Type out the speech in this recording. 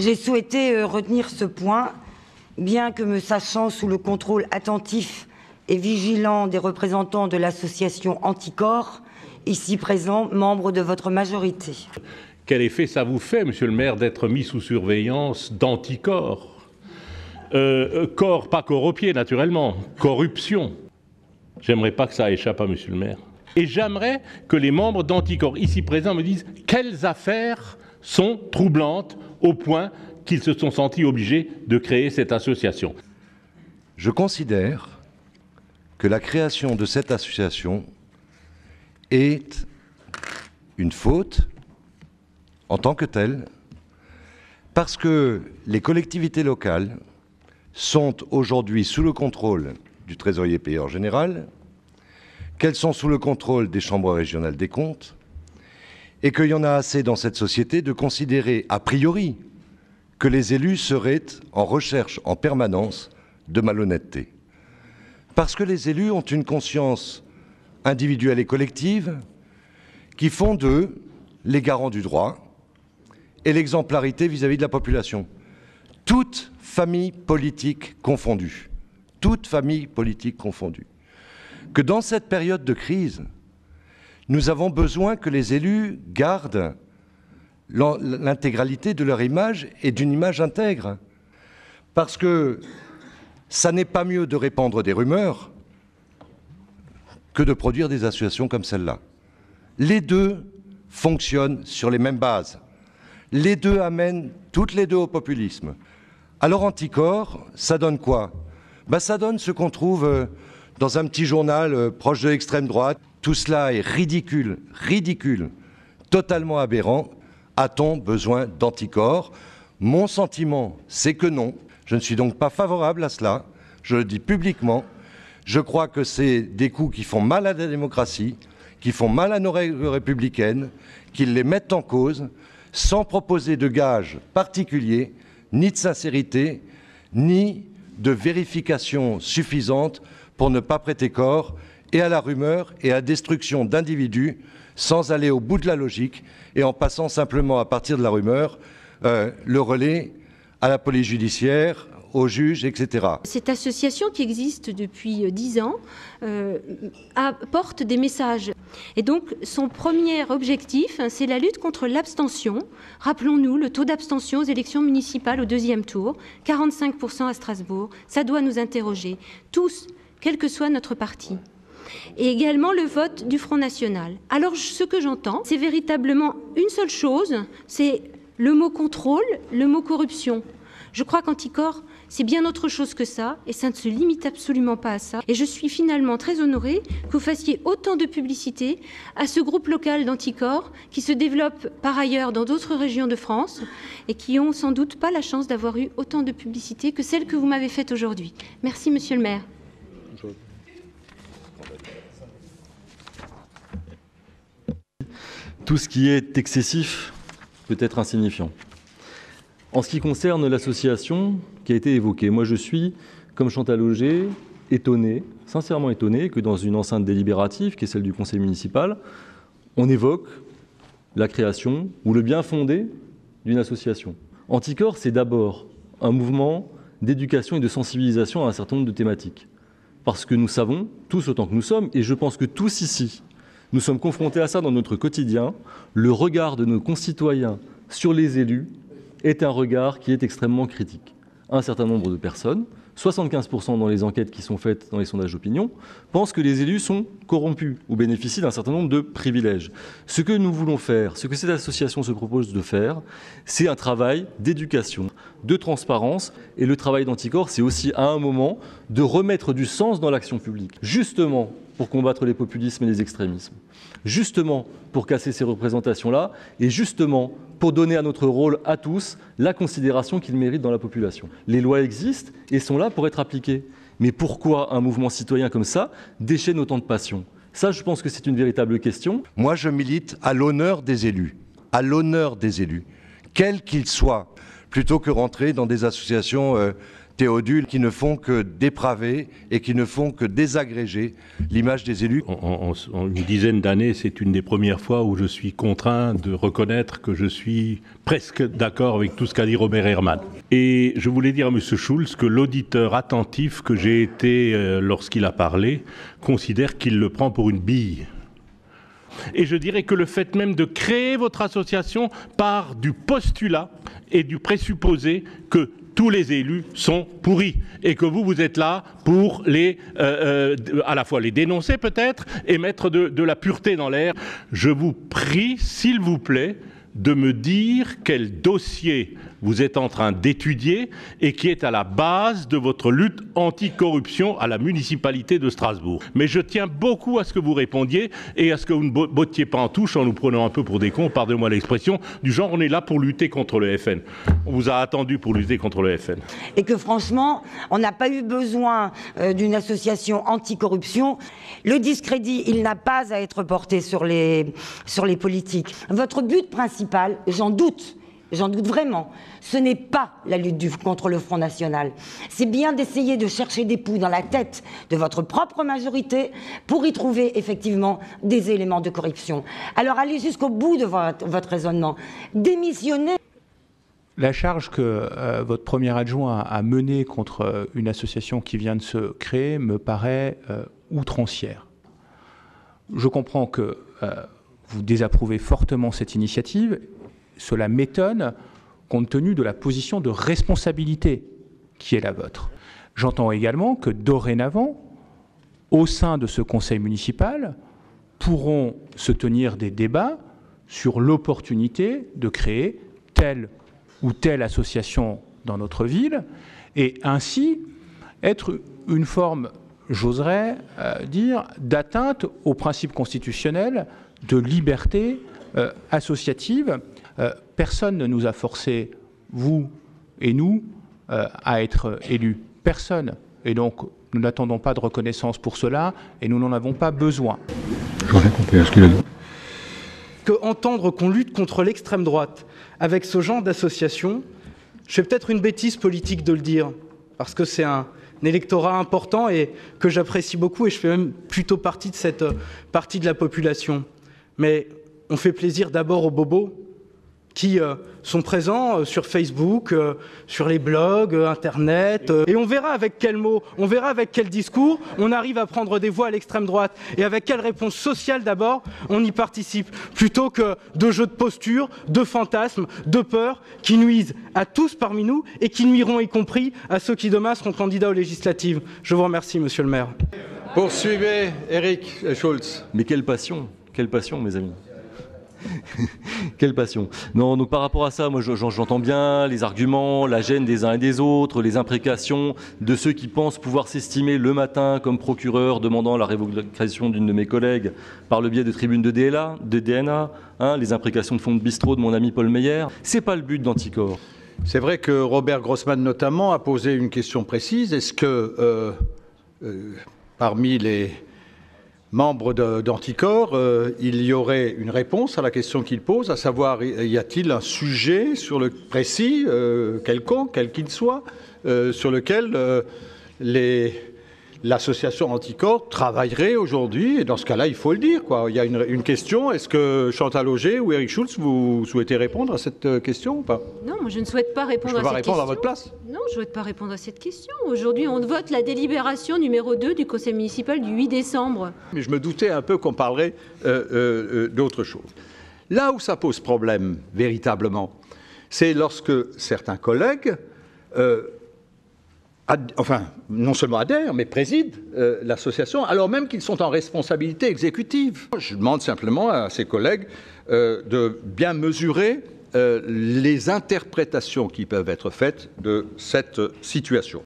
J'ai souhaité retenir ce point, bien que me sachant sous le contrôle attentif et vigilant des représentants de l'association Anticor, ici présents, membres de votre majorité. Quel effet ça vous fait, monsieur le maire, d'être mis sous surveillance d'Anticor? Corps, pas corps au pied, naturellement. Corruption. J'aimerais pas que ça échappe à monsieur le maire. Et j'aimerais que les membres d'Anticor, ici présents, me disent quelles affaires sont troublantes au point qu'ils se sont sentis obligés de créer cette association. Je considère que la création de cette association est une faute en tant que telle, parce que les collectivités locales sont aujourd'hui sous le contrôle du trésorier payeur général, qu'elles sont sous le contrôle des chambres régionales des comptes, et qu'il y en a assez dans cette société de considérer a priori que les élus seraient en recherche en permanence de malhonnêteté. Parce que les élus ont une conscience individuelle et collective qui font d'eux les garants du droit et l'exemplarité vis-à-vis de la population. Toute famille politique confondue. Toute famille politique confondue. Que dans cette période de crise, nous avons besoin que les élus gardent l'intégralité de leur image et d'une image intègre. Parce que ça n'est pas mieux de répandre des rumeurs que de produire des associations comme celle-là. Les deux fonctionnent sur les mêmes bases. Les deux amènent toutes les deux au populisme. Alors Anticor, ça donne quoi? Ça donne ce qu'on trouve dans un petit journal proche de l'extrême droite. Tout cela est ridicule, ridicule, totalement aberrant. A-t-on besoin d'Anticor? Mon sentiment, c'est que non. Je ne suis donc pas favorable à cela. Je le dis publiquement. Je crois que c'est des coups qui font mal à la démocratie, qui font mal à nos règles républicaines, qui les mettent en cause, sans proposer de gages particuliers, ni de sincérité, ni de vérification suffisante pour ne pas prêter corps et à la rumeur et à la destruction d'individus, sans aller au bout de la logique et en passant simplement à partir de la rumeur le relais à la police judiciaire, aux juges, etc. Cette association qui existe depuis 10 ans apporte des messages. Et donc son premier objectif, c'est la lutte contre l'abstention. Rappelons-nous le taux d'abstention aux élections municipales au 2e tour, 45% à Strasbourg. Ça doit nous interroger, tous, quel que soit notre parti. Et également le vote du Front National. Alors ce que j'entends, c'est véritablement une seule chose, c'est le mot contrôle, le mot corruption. Je crois qu'Anticor, c'est bien autre chose que ça, et ça ne se limite absolument pas à ça. Et je suis finalement très honorée que vous fassiez autant de publicité à ce groupe local d'Anticor, qui se développe par ailleurs dans d'autres régions de France, et qui n'ont sans doute pas la chance d'avoir eu autant de publicité que celle que vous m'avez faite aujourd'hui. Merci, monsieur le maire. Tout ce qui est excessif peut être insignifiant. En ce qui concerne l'association qui a été évoquée, moi je suis, comme Chantal Auger, étonné, sincèrement étonné, que dans une enceinte délibérative, qui est celle du conseil municipal, on évoque la création ou le bien fondé d'une association. Anticor, c'est d'abord un mouvement d'éducation et de sensibilisation à un certain nombre de thématiques. Parce que nous savons, tous autant que nous sommes, et je pense que tous ici, nous sommes confrontés à ça dans notre quotidien, le regard de nos concitoyens sur les élus est un regard qui est extrêmement critique. Un certain nombre de personnes, 75% dans les enquêtes qui sont faites dans les sondages d'opinion, pensent que les élus sont corrompus ou bénéficient d'un certain nombre de privilèges. Ce que nous voulons faire, ce que cette association se propose de faire, c'est un travail d'éducation, de transparence, et le travail d'Anticor, c'est aussi à un moment de remettre du sens dans l'action publique, justement pour combattre les populismes et les extrémismes, justement pour casser ces représentations-là, et justement pour donner à notre rôle à tous la considération qu'il mérite dans la population. Les lois existent et sont là pour être appliquées. Mais pourquoi un mouvement citoyen comme ça déchaîne autant de passion? Ça, je pense que c'est une véritable question. Moi, je milite à l'honneur des élus, quels qu'ils soient, plutôt que rentrer dans des associations théodules qui ne font que dépraver et qui ne font que désagréger l'image des élus. En une dizaine d'années, c'est une des premières fois où je suis contraint de reconnaître que je suis presque d'accord avec tout ce qu'a dit Robert Herrmann. Et je voulais dire à M. Schultz que l'auditeur attentif que j'ai été lorsqu'il a parlé considère qu'il le prend pour une bille. Et je dirais que le fait même de créer votre association part du postulat et du présupposé que tous les élus sont pourris et que vous, vous êtes là pour les, à la fois les dénoncer peut-être et mettre de la pureté dans l'air. Je vous prie, s'il vous plaît, de me dire quel dossier vous êtes en train d'étudier et qui est à la base de votre lutte anticorruption à la municipalité de Strasbourg. Mais je tiens beaucoup à ce que vous répondiez et à ce que vous ne bottiez pas en touche en nous prenant un peu pour des cons, pardonnez-moi l'expression, du genre on est là pour lutter contre le FN. On vous a attendu pour lutter contre le FN. Et que franchement, on n'a pas eu besoin d'une association anticorruption. Le discrédit, il n'a pas à être porté sur les politiques. Votre but principal, j'en doute vraiment, ce n'est pas la lutte contre le Front National. C'est bien d'essayer de chercher des poux dans la tête de votre propre majorité pour y trouver effectivement des éléments de corruption. Alors allez jusqu'au bout de votre raisonnement. Démissionnez. La charge que votre premier adjoint a menée contre une association qui vient de se créer me paraît outrancière. Je comprends que vous désapprouvez fortement cette initiative. Cela m'étonne compte tenu de la position de responsabilité qui est la vôtre. J'entends également que dorénavant, au sein de ce conseil municipal, pourront se tenir des débats sur l'opportunité de créer telle ou telle association dans notre ville et ainsi être une forme, j'oserais dire, d'atteinte aux principes constitutionnels de liberté associative. Personne ne nous a forcé, vous et nous, à être élus. Personne. Et donc, nous n'attendons pas de reconnaissance pour cela et nous n'en avons pas besoin. Je voudrais compter ce qu'il a dit. Entendre qu'on lutte contre l'extrême droite avec ce genre d'association, je fais peut-être une bêtise politique de le dire, parce que c'est un électorat important et que j'apprécie beaucoup et je fais même plutôt partie de cette partie de la population. Mais on fait plaisir d'abord aux bobos qui sont présents sur Facebook, sur les blogs, Internet. Et on verra avec quels mots, on verra avec quel discours on arrive à prendre des voix à l'extrême droite. Et avec quelle réponse sociale d'abord on y participe. Plutôt que de jeux de posture, de fantasmes, de peurs qui nuisent à tous parmi nous et qui nuiront y compris à ceux qui demain seront candidats aux législatives. Je vous remercie, monsieur le maire. Poursuivez, Éric Schultz. Mais quelle passion, mes amis. Quelle passion. Non, donc par rapport à ça, moi j'entends bien les arguments, la gêne des uns et des autres, les imprécations de ceux qui pensent pouvoir s'estimer le matin comme procureur demandant la révocation d'une de mes collègues par le biais de tribunes de DLA, de DNA, hein, les imprécations de fond de bistrot de mon ami Paul Meyer. C'est pas le but d'Anticor. C'est vrai que Robert Grossman notamment a posé une question précise. Est-ce que parmi les membre d'Anticor, il y aurait une réponse à la question qu'il pose, à savoir, y a-t-il un sujet sur le précis, quelconque, quel qu'il soit, sur lequel l'association Anticor travaillerait aujourd'hui. Et dans ce cas-là, il faut le dire, quoi. Il y a une question. Est-ce que Chantal Auger ou Éric Schultz, vous souhaitez répondre à cette question ou pas? Non, moi, je ne souhaite pas répondre à cette question. Je ne peux pas répondre à votre place. Non, je ne souhaite pas répondre à cette question. Aujourd'hui, on vote la délibération numéro 2 du conseil municipal du 8 décembre. Mais je me doutais un peu qu'on parlerait d'autre chose. Là où ça pose problème, véritablement, c'est lorsque certains collègues... enfin, non seulement adhèrent, mais président l'association, alors même qu'ils sont en responsabilité exécutive. Je demande simplement à ses collègues de bien mesurer les interprétations qui peuvent être faites de cette situation.